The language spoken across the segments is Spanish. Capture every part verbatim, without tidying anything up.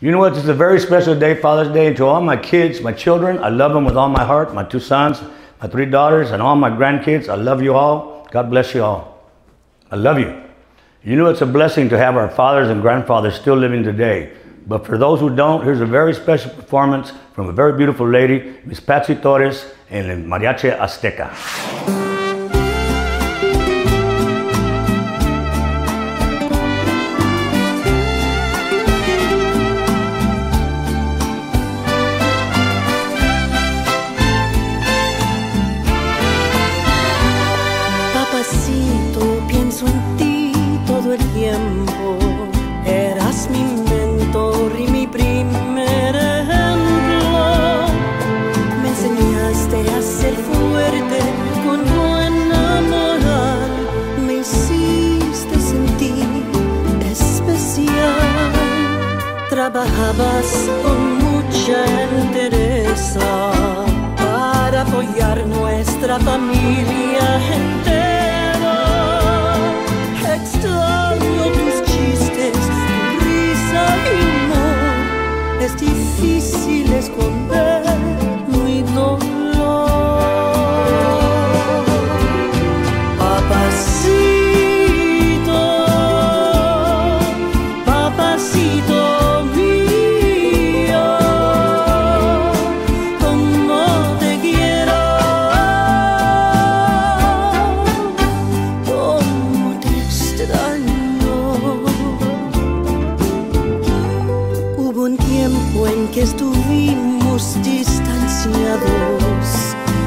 You know what? This is a very special day, Father's Day, and to all my kids, my children. I love them with all my heart, my two sons, my three daughters, and all my grandkids. I love you all. God bless you all. I love you. You know it's a blessing to have our fathers and grandfathers still living today. But for those who don't, here's a very special performance from a very beautiful lady, Miss Patsy Torres, and the Mariachi Azteca. Trabajabas con mucha entereza para apoyar nuestra familia entera. Extraño tus chistes, tu risa y humor. Es difícil esconder mi dolor. Papacito.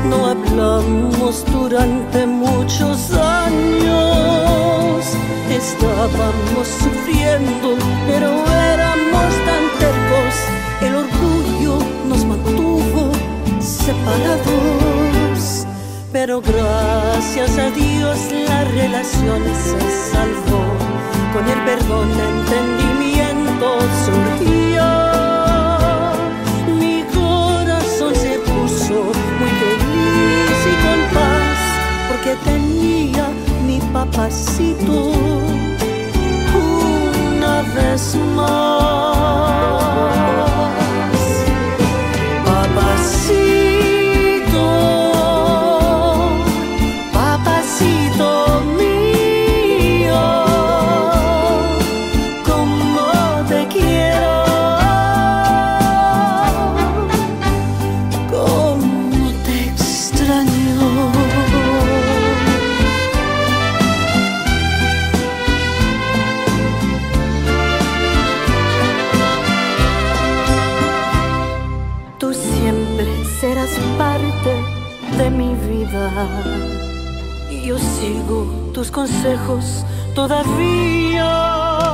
No hablamos durante muchos años. Estábamos sufriendo, pero éramos tan tercos. El orgullo nos mantuvo separados. Pero gracias a Dios la relación se salvó. Con el perdón, entendimiento surgió. Muy feliz y con paz, porque tenía mi papacito una vez más. Papacito, papacito mío, como te quiero. Yo sigo tus consejos todavía.